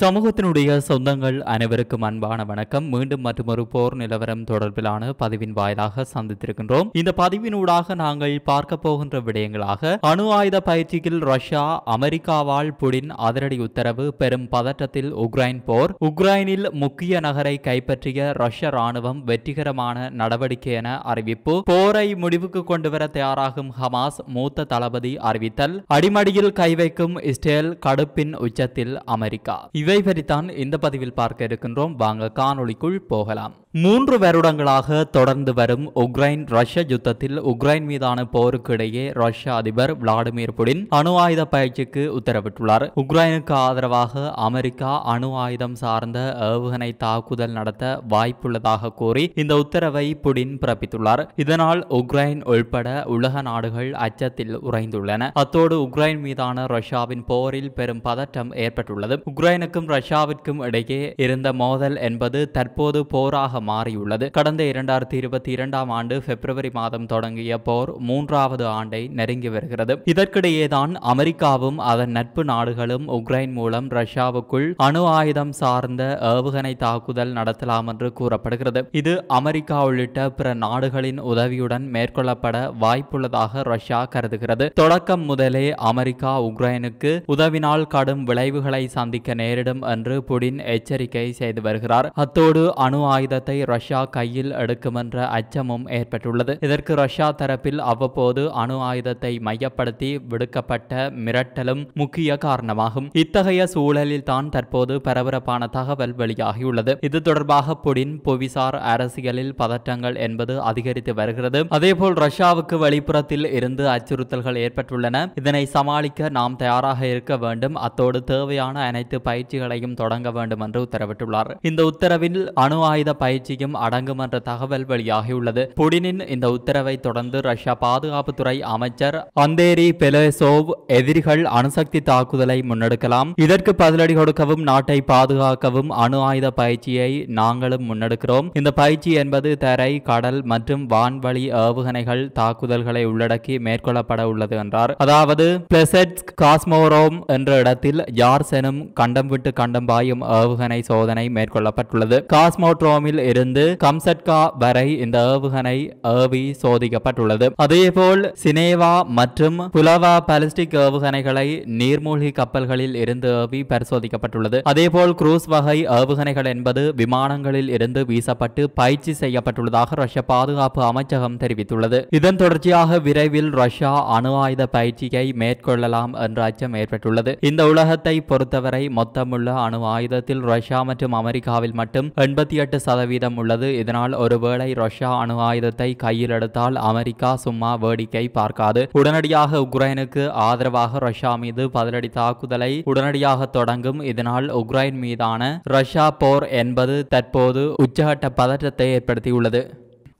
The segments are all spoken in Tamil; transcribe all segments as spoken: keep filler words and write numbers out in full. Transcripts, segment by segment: சமூகத்தினுடைய சொந்தங்கள் அனைவருக்கும் அன்பான வணக்கம். மீண்டும் மற்றொரு போர் நிலவரம் தொடர்பிலான பதிவின் வாயிலாக சந்தித்திருக்கின்றோம். இந்த பதிவினூடாக நாங்கள் பார்க்க போகின்ற விடயங்களாக அணு ஆயுத பயிற்சியில் ரஷ்யா அமெரிக்காவால் புடின் அதிரடி உத்தரவு, பெரும் பதற்றத்தில் உக்ரைன் போர், உக்ரைனில் முக்கிய நகரை கைப்பற்றிய ரஷ்ய ராணுவம் வெற்றிகரமான நடவடிக்கை என அறிவிப்பு, போரை முடிவுக்கு கொண்டுவர தயாராகும் ஹமாஸ் மூத்த தளபதி அறிவித்தல், அடிமடியில் கை வைக்கும் இஸ்ரேல், கடுப்பின் உச்சத்தில் அமெரிக்கா. இவை பற்றித்தான் இந்த பதிவில் பார்க்க இருக்கின்றோம். வாங்க காணொளிக்குள் போகலாம். மூன்று வருடங்களாக தொடர்ந்து வரும் உக்ரைன் ரஷ்ய யுத்தத்தில் உக்ரைன் மீதான போருக்கு இடையே ரஷ்ய அதிபர் விளாடிமிர் புடின் அணு ஆயுத பயிற்சிக்கு உத்தரவிட்டுள்ளார். உக்ரைனுக்கு ஆதரவாக அமெரிக்கா அணு ஆயுதம் சார்ந்த ஏவுகணை தாக்குதல் நடத்த வாய்ப்புள்ளதாக கூறி இந்த உத்தரவை புடின் பிறப்பித்துள்ளார். இதனால் உக்ரைன் உள்பட உலக நாடுகள் அச்சத்தில் உறைந்துள்ளன. அத்தோடு உக்ரைன் மீதான ரஷ்யாவின் போரில் பெரும் பதற்றம் ஏற்பட்டுள்ளது. உக்ரைனுக்கும் ரஷ்யாவிற்கும் இடையே இருந்த மோதல் என்பது தற்போது போராக மாறியுள்ளது. கடந்த இரண்டாயிரத்தி இருபத்தி இரண்டாம் ஆண்டு பிப்ரவரி மாதம் தொடங்கிய போர் மூன்றாவது ஆண்டை நெருங்கி வருகிறது. இதற்கிடையேதான் அமெரிக்காவும் அதன் நட்பு நாடுகளும் உக்ரைன் மூலம் ரஷ்யாவுக்குள் அணு ஆயுதம் சார்ந்த ஏவுகணை தாக்குதல் நடத்தலாம் என்று கூறப்படுகிறது. இது அமெரிக்கா உள்ளிட்ட பிற நாடுகளின் உதவியுடன் மேற்கொள்ளப்பட வாய்ப்புள்ளதாக ரஷ்யா கருதுகிறது. தொடக்கம் முதலே அமெரிக்கா உக்ரைனுக்கு உதவினால் கடும் விளைவுகளை சந்திக்க நேரிடும் என்று புடின் எச்சரிக்கை செய்து வருகிறார். அத்தோடு அணு ஆயுத ரஷ்யா கையில் எடுக்கும் என்ற அச்சமும் ஏற்பட்டுள்ளது. இதற்கு ரஷ்யா தரப்பில் அவ்வப்போது அணு ஆயுதத்தை மையப்படுத்தி விடுக்கப்பட்ட மிரட்டலும் முக்கிய காரணமாகும். இத்தகைய சூழலில் தான் தற்போது பரபரப்பான தகவல் வெளியாகியுள்ளது. இது தொடர்பாக புடின் புவிசார் அரசியலில் பதற்றங்கள் என்பது அதிகரித்து வருகிறது. அதேபோல் ரஷ்யாவுக்கு வெளிப்புறத்தில் இருந்து அச்சுறுத்தல்கள் ஏற்பட்டுள்ளன. இதனை சமாளிக்க நாம் தயாராக இருக்க வேண்டும், அத்தோடு தேவையான அனைத்து பயிற்சிகளையும் தொடங்க வேண்டும் என்று உத்தரவிட்டுள்ளார். இந்த உத்தரவில் அணு ஆயுத பயிற்சியும் அடங்கும் என்ற தகவல் வெளியாகியுள்ளது. புடினின் இந்த உத்தரவை தொடர்ந்து ரஷ்யா பாதுகாப்புத்துறை அமைச்சர் அந்தேரி பெலேசோவ் எதிரிகள் அணுசக்தி தாக்குதலை முன்னெடுக்கலாம், இதற்கு பதிலடி கொடுக்கவும் நாட்டை பாதுகாக்கவும் அணு ஆயுத பயிற்சியை நாங்களும் முன்னெடுக்கிறோம். இந்த பயிற்சி என்பது தரை, கடல் மற்றும் வான்வழி ஏவுகணைகள் தாக்குதல்களை உள்ளடக்கி மேற்கொள்ளப்பட உள்ளது என்றார். அதாவது பிளெசெட்ஸ்க் காஸ்மோரோம் என்ற இடத்தில் யார்ஸ் எனும் கண்டம் விட்டு கண்டம் பாயும் ஏவுகணை சோதனை மேற்கொள்ளப்பட்டுள்ளது. காஸ்மோட்ரோம் இருந்து கம்சட்கா வரை இந்த ஏவுகணை ஏவி சோதிக்கப்பட்டுள்ளது. அதேபோல் சினேவா மற்றும் புலவா பாலிஸ்டிக் ஏவுகணைகளை நீர்மூழ்கி கப்பல்களில் இருந்து ஏவி பரிசோதிக்கப்பட்டுள்ளது. அதேபோல் குரூஸ் வகை ஏவுகணைகள் என்பது விமானங்களில் இருந்து வீசப்பட்டு பயிற்சி செய்யப்பட்டுள்ளதாக ரஷ்ய பாதுகாப்பு அமைச்சகம் தெரிவித்துள்ளது. இதன் தொடர்ச்சியாக விரைவில் ரஷ்யா அணு ஆயுத பயிற்சியை மேற்கொள்ளலாம் என்ற அச்சம் ஏற்பட்டுள்ளது. இந்த உலகத்தை பொறுத்தவரை மொத்தமுள்ள அணு ஆயுதத்தில் ரஷ்யா மற்றும் அமெரிக்காவில் மட்டும் எண்பத்தி எட்டு சதவீதம் உள்ளது. இதனால் ஒருவேளை ரஷ்யா அணு ஆயுதத்தை கையில் எடுத்தால் அமெரிக்கா சும்மா வேடிக்கை பார்க்காது. உடனடியாக உக்ரைனுக்கு ஆதரவாக ரஷ்யா மீது பதிலடி தாக்குதலை உடனடியாக தொடங்கும். இதனால் உக்ரைன் மீதான ரஷ்யா போர் என்பது தற்போது உச்சகட்ட பதற்றத்தை ஏற்படுத்தியுள்ளது.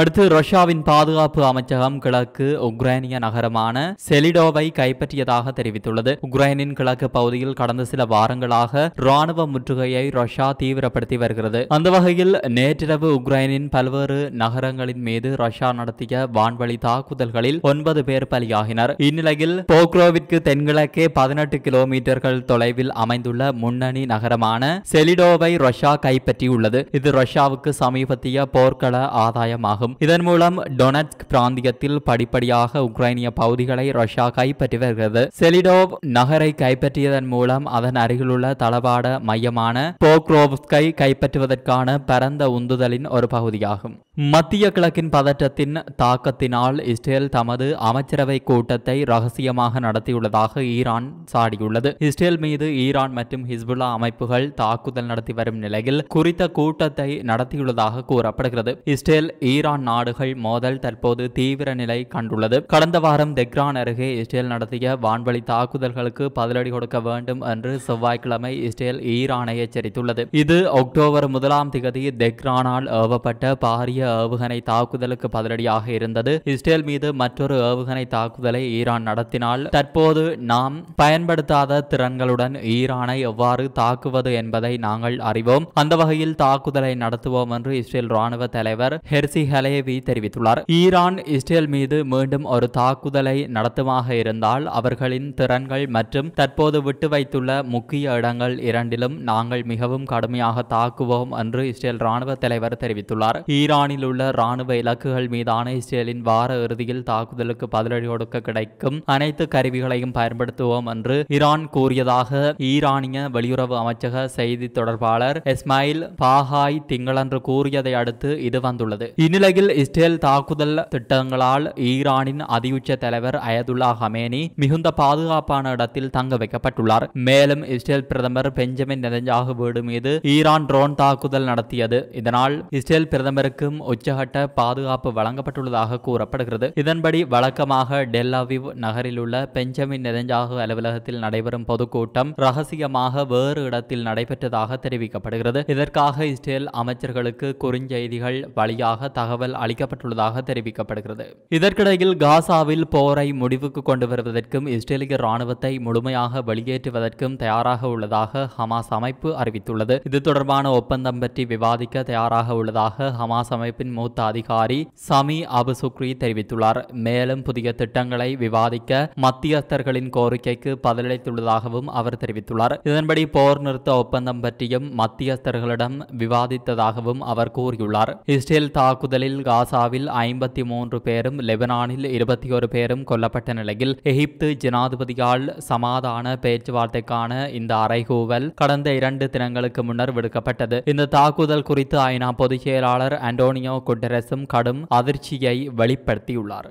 அடுத்து ரஷ்யாவின் பாதுகாப்பு அமைச்சகம் கிழக்கு உக்ரைனிய நகரமான செலிடோவை கைப்பற்றியதாக தெரிவித்துள்ளது. உக்ரைனின் கிழக்கு பகுதியில் கடந்த சில வாரங்களாக ராணுவ முற்றுகையை ரஷ்யா தீவிரப்படுத்தி வருகிறது. அந்த வகையில் நேற்றிரவு உக்ரைனின் பல்வேறு நகரங்களின் மீது ரஷ்யா நடத்திய வான்வழி தாக்குதல்களில் ஒன்பது பேர் பலியாகினர். இந்நிலையில் போக்ரோவிற்கு தென்கிழக்கே பதினெட்டு கிலோமீட்டர்கள் தொலைவில் அமைந்துள்ள முன்னணி நகரமான செலிடோவை ரஷ்யா கைப்பற்றியுள்ளது. இது ரஷ்யாவுக்கு சமீபத்திய போர்க்கள ஆதாயமாகும். இதன் மூலம் டொனெட்ஸ்க் பிராந்தியத்தில் படிப்படியாக உக்ரைனிய பகுதிகளை ரஷ்யா கைப்பற்றி வருகிறது. செலிடோவ் நகரை கைப்பற்றியதன் மூலம் அதன் அருகிலுள்ள தளவாட மையமான போக்ரோவ்ஸ்கை கைப்பற்றுவதற்கான பரந்த உந்துதலின் ஒரு பகுதியாகும். மத்திய கிழக்கின் பதற்றத்தின் தாக்கத்தினால் இஸ்ரேல் தமது அமைச்சரவை கூட்டத்தை ரகசியமாக நடத்தியுள்ளதாக ஈரான் சாடியுள்ளது. இஸ்ரேல் மீது ஈரான் மற்றும் ஹிஸ்புல்லா அமைப்புகள் தாக்குதல் நடத்தி வரும் நிலையில் குறித்த கூட்டத்தை நடத்தியுள்ளதாக கூறப்படுகிறது. இஸ்ரேல் ஈரான் நாடுகள் மோதல் தற்போது தீவிர நிலை கண்டுள்ளது. கடந்த வாரம் தெஹ்ரான் அருகே இஸ்ரேல் நடத்திய வான்வழி தாக்குதல்களுக்கு பதிலடி கொடுக்க வேண்டும் என்று செவ்வாய்க்கிழமை இஸ்ரேல் ஈரானை எச்சரித்துள்ளது. இது அக்டோபர் முதலாம் திகதி தெஹ்ரானால் ஏவப்பட்ட பாரிய ஏவுகணை தாக்குதலுக்கு பதிலடியாக இருந்தது. இஸ்ரேல் மீது மற்றொரு ஏவுகணை தாக்குதலை ஈரான் நடத்தினால் தற்போது நாம் பயன்படுத்தாத திறன்களுடன் ஈரானை எவ்வாறு தாக்குவது என்பதை நாங்கள் அறிவோம், அந்த வகையில் தாக்குதலை நடத்துவோம் என்று இஸ்ரேல் ராணுவ தலைவர் ஹெர்சி தலைவி தெரிவித்துள்ளார். ஈரான் இஸ்ரேல் மீது மீண்டும் ஒரு தாக்குதலை நடத்துமாக இருந்தால் அவர்களின் திறன்கள் மற்றும் தற்போது விட்டு வைத்துள்ள முக்கிய இடங்கள் இரண்டிலும் நாங்கள் மிகவும் கடுமையாக தாக்குவோம் என்று இஸ்ரேல் ராணுவ தலைவர் தெரிவித்துள்ளார். ஈரானில் உள்ள ராணுவ இலக்குகள் மீதான இஸ்ரேலின் வார இறுதியில் தாக்குதலுக்கு பதிலடி கொடுக்க கிடைக்கும் அனைத்து கருவிகளையும் பயன்படுத்துவோம் என்று ஈரான் கூறியதாக ஈரானிய வெளியுறவு அமைச்சக செய்தி தொடர்பாளர் இஸ்மாயில் பாஹாய் திங்களன்று கூறியதை அடுத்து இது வந்துள்ளது. இந்நிலையில் இஸ்ரேல் தாக்குதல் திட்டங்களால் ஈரானின் அதியுச்ச தலைவர் அயதுல்லா ஹமேனி மிகுந்த பாதுகாப்பான இடத்தில் தங்க வைக்கப்பட்டுள்ளார். மேலும் இஸ்ரேல் பிரதமர் பெஞ்சமின் நெதன்யாகு வீடு மீது ஈரான் ட்ரோன் தாக்குதல் நடத்தியது. இதனால் இஸ்ரேல் பிரதமருக்கும் உச்சகட்ட பாதுகாப்பு வழங்கப்பட்டுள்ளதாக கூறப்படுகிறது. இதன்படி வழக்கமாக டெல் அவிவ் நகரில் உள்ள பெஞ்சமின் நெதன்யாகு அலுவலகத்தில் நடைபெறும் பொதுக்கூட்டம் ரகசியமாக வேறு இடத்தில் நடைபெற்றதாக தெரிவிக்கப்படுகிறது. இதற்காக இஸ்ரேல் அமைச்சர்களுக்கு குறுஞ்செய்திகள் வழியாக தகவல் அளிக்கப்பட்டுள்ளதாக தெரிவிக்கப்படுகிறது. இதற்கிடையில் காசாவில் போரை முடிவுக்கு கொண்டு வருவதற்கும் இஸ்ரேலிய ராணுவத்தை முழுமையாக வெளியேற்றுவதற்கும் தயாராக உள்ளதாக ஹமாஸ் அமைப்பு அறிவித்துள்ளது. இது தொடர்பான ஒப்பந்தம் பற்றி விவாதிக்க தயாராக உள்ளதாக ஹமாஸ் அமைப்பின் மூத்த அதிகாரி சமி அபு சுக்ரி தெரிவித்துள்ளார். மேலும் புதிய திட்டங்களை விவாதிக்க மத்தியஸ்தர்களின் கோரிக்கைக்கு பதிலளித்துள்ளதாகவும் அவர் தெரிவித்துள்ளார். இதன்படி போர் நிறுத்த ஒப்பந்தம் பற்றியும் மத்தியஸ்தர்களிடம் விவாதித்ததாகவும் அவர் கூறியுள்ளார். இஸ்ரேல் தாக்குதலில் காசாவில் ஐம்பத்தி மூன்று பேரும் லெபனானில் இருபத்தி ஒரு பேரும் கொல்லப்பட்ட நிலையில் எகிப்து ஜனாதிபதியால் சமாதான பேச்சுவார்த்தைக்கான இந்த அறைகூவல் கடந்த இரண்டு தினங்களுக்கு முன்னர் விடுக்கப்பட்டது. இந்த தாக்குதல் குறித்து ஐநா பொதுச் செயலாளர் அண்டோனியோ குட்டரஸும் கடும் அதிர்ச்சியை வெளிப்படுத்தியுள்ளார்.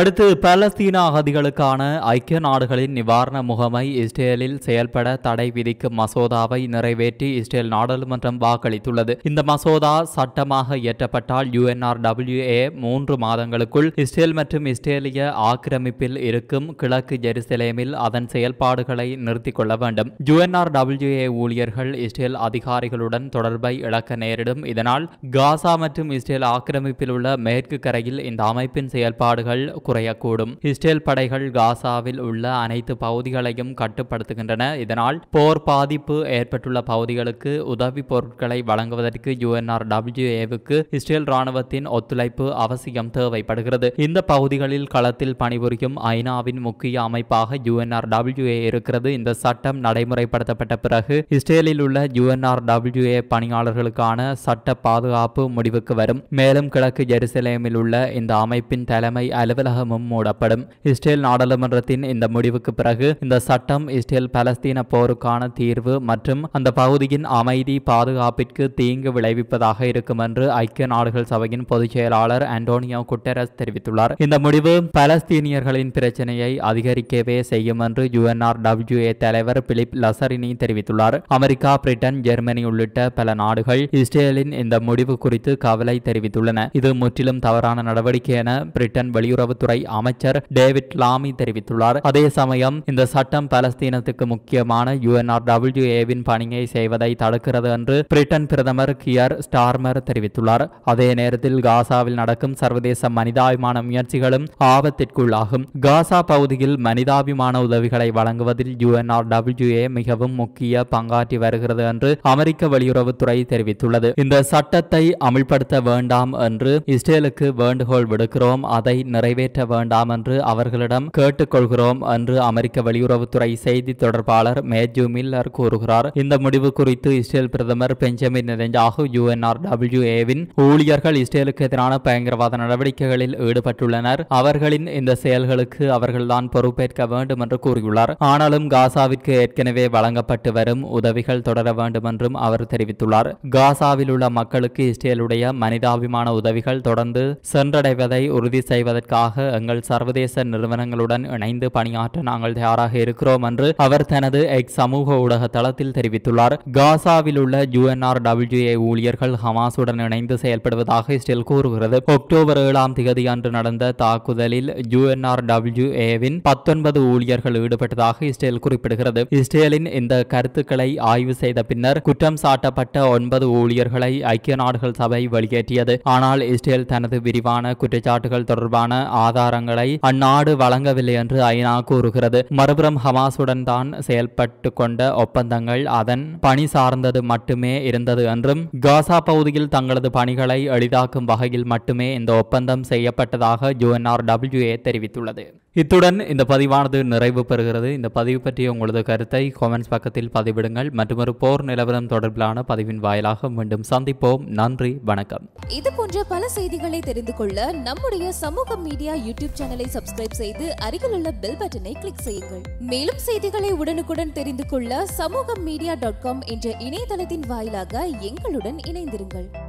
அடுத்து பாலஸ்தீன அகதிகளுக்கான ஐக்கிய நாடுகளின் நிவாரண முகமை இஸ்ரேலில் செயல்பட தடை விதிக்கும் மசோதாவை நிறைவேற்றி இஸ்ரேல் நாடாளுமன்றம் வாக்களித்துள்ளது. இந்த மசோதா சட்டமாக இயற்றப்பட்டால் U N R W A மூன்று மாதங்களுக்குள் இஸ்ரேல் மற்றும் இஸ்ரேலிய ஆக்கிரமிப்பில் இருக்கும் கிழக்கு ஜெருசலேமில் அதன் செயல்பாடுகளை நிறுத்திக் கொள்ள வேண்டும். U N R W A ஊழியர்கள் இஸ்ரேல் அதிகாரிகளுடன் தொடர்பை இழக்க நேரிடும். இதனால் காசா மற்றும் இஸ்ரேல் ஆக்கிரமிப்பில் உள்ள மேற்கு கரையில் இந்த அமைப்பின் செயல்பாடுகள் குறையக்கூடும். இஸ்ரேல் படைகள் காசாவில் உள்ள அனைத்து பகுதிகளையும் கட்டுப்படுத்துகின்றன. இதனால் போர் பாதிப்பு ஏற்பட்டுள்ள பகுதிகளுக்கு உதவி பொருட்களை வழங்குவதற்கு யூ என் ஆர் டபிள்யூ ஏவுக்கு இஸ்ரேல் ராணுவத்தின் ஒத்துழைப்பு அவசியம் தேவைப்படுகிறது. இந்த பகுதிகளில் களத்தில் பணிபுரியும் ஐநாவின் முக்கிய அமைப்பாக U N R W A இருக்கிறது. இந்த சட்டம் நடைமுறைப்படுத்தப்பட்ட பிறகு இஸ்ரேலில் உள்ள U N R W A பணியாளர்களுக்கான சட்ட பாதுகாப்பு முடிவுக்கு வரும். மேலும் கிழக்கு ஜெருசலேமில் உள்ள இந்த அமைப்பின் தலைமை அலுவலக மூடப்படும். இஸ்ரேல் நாடாளுமன்றத்தின் இந்த முடிவுக்கு பிறகு இந்த சட்டம் இஸ்ரேல் பாலஸ்தீன போருக்கான தீர்வு மற்றும் அந்த பகுதியின் அமைதி பாதுகாப்பிற்கு தீங்கு விளைவிப்பதாக இருக்கும் என்று ஐக்கிய நாடுகள் சபையின் பொதுச் செயலாளர் அண்டோனியோ குட்டரஸ் தெரிவித்துள்ளார். இந்த முடிவு பாலஸ்தீனியர்களின் பிரச்சனையை அதிகரிக்கவே செய்யும் என்று U N R W A தலைவர் பிலிப் லசரினி தெரிவித்துள்ளார். அமெரிக்கா, பிரிட்டன், ஜெர்மனி உள்ளிட்ட பல நாடுகள் இஸ்ரேலின் இந்த முடிவு குறித்து கவலை தெரிவித்துள்ளன. இது முற்றிலும் தவறான நடவடிக்கை என பிரிட்டன் வெளியுறவு துறை அமைச்சர் டேவிட் லாமி தெரிவித்துள்ளார். அதே சமயம் இந்த சட்டம் பாலஸ்தீனத்துக்கு முக்கியமான யூ என் ஆர் டபிள்யூ ஏவின் பணியை செய்வதை தடுக்கிறது என்று பிரிட்டன் பிரதமர் கியர் ஸ்டார்மர் தெரிவித்துள்ளார். அதே நேரத்தில் காசாவில் நடக்கும் சர்வதேச மனிதாபிமான முயற்சிகளும் ஆபத்திற்குள்ளாகும். காசா பகுதியில் மனிதாபிமான உதவிகளை வழங்குவதில் U N R W A மிகவும் முக்கிய பங்காற்றி வருகிறது என்று அமெரிக்க வெளியுறவுத்துறை தெரிவித்துள்ளது. இந்த சட்டத்தை அமல்படுத்த வேண்டாம் என்று இஸ்ரேலுக்கு வேண்டுகோள் விடுக்கிறோம், அதை நிறைவேற்ற வேண்டாம் என்று அவர்களிடம் கேட்டுக்கொள்கிறோம் என்று அமெரிக்க வெளியுறவுத்துறை செய்தி தொடர்பாளர் மேத்யூ மில்லர் கூறுகிறார். இந்த முடிவு குறித்து இஸ்ரேல் பிரதமர் Benjamin Netanyahu U N R W ஏவின் ஊழியர்கள் இஸ்ரேலுக்கு எதிரான பயங்கரவாத நடவடிக்கைகளில் ஈடுபட்டுள்ளனர், அவர்களின் இந்த செயல்களுக்கு அவர்கள்தான் பொறுப்பேற்க வேண்டும் என்று கூறியுள்ளார். ஆனாலும் காசாவிற்கு ஏற்கனவே வழங்கப்பட்டு வரும் உதவிகள் தொடர வேண்டும் என்றும் அவர் தெரிவித்துள்ளார். காசாவில் உள்ள மக்களுக்கு இஸ்ரேலுடைய மனிதாபிமான உதவிகள் தொடர்ந்து சென்றடைவதை உறுதி செய்வதற்காக எங்கள் சர்வதேச நிறுவனங்களுடன் இணைந்து பணியாற்ற நாங்கள் தயாராக இருக்கிறோம் என்று அவர் தனது எக்ஸ் சமூக ஊடக தளத்தில் தெரிவித்துள்ளார். காசாவில் உள்ள U N R W A ஊழியர்கள் ஹமாஸுடன் இணைந்து செயல்படுவதாக இஸ்ரேல் கூறுகிறது. அக்டோபர் ஏழாம் தேதி அன்று நடந்த தாக்குதலில் யூ என் ஆர் டபிள்யூ ஏவின் பத்தொன்பது ஊழியர்கள் ஈடுபட்டதாக இஸ்ரேல் குறிப்பிடுகிறது. இஸ்ரேலின் இந்த கருத்துக்களை ஆய்வு செய்த பின்னர் குற்றம் சாட்டப்பட்ட ஒன்பது ஊழியர்களை ஐக்கிய நாடுகள் சபை வெளியேற்றியது. ஆனால் இஸ்ரேல் தனது விரிவான குற்றச்சாட்டுகள் தொடர்பான ஆதாரங்களை அந்நாடு வழங்கவில்லை என்று ஐநா கூறுகிறது. மறுபுறம் ஹமாஸுடன் தான் செயல்பட்டு கொண்ட ஒப்பந்தங்கள் அதன் பணி சார்ந்தது மட்டுமே இருந்தது என்றும், காசா பகுதியில் தங்களது பணிகளை எளிதாக்கும் வகையில் மட்டுமே இந்த ஒப்பந்தம் செய்யப்பட்டதாக U N R W A தெரிவித்துள்ளது. இத்துடன் இந்த பதிவானது நிறைவு பெறுகிறது. இந்த பதிவு பற்றிய உங்களது கருத்தை கொமெண்ட்ஸ் பக்கத்தில் பதிவிடுங்கள். மற்றொரு போர் நிலவரம் தொடர்பிலான பதிவின் வாயிலாக மீண்டும் சந்திப்போம். நன்றி, வணக்கம். இது போன்ற பல செய்திகளை தெரிந்து கொள்ள நம்முடைய சமூக மீடியா யூடியூப் சேனலை சப்ஸ்கிரைப் செய்து அருகில் உள்ள பெல் பட்டனை கிளிக் செய்யுங்கள். மேலும் செய்திகளை உடனுக்குடன் தெரிந்து கொள்ள சமூகம் மீடியா டாட் காம் என்ற இணையதளத்தின் வாயிலாக எங்களுடன் இணைந்திருங்கள்.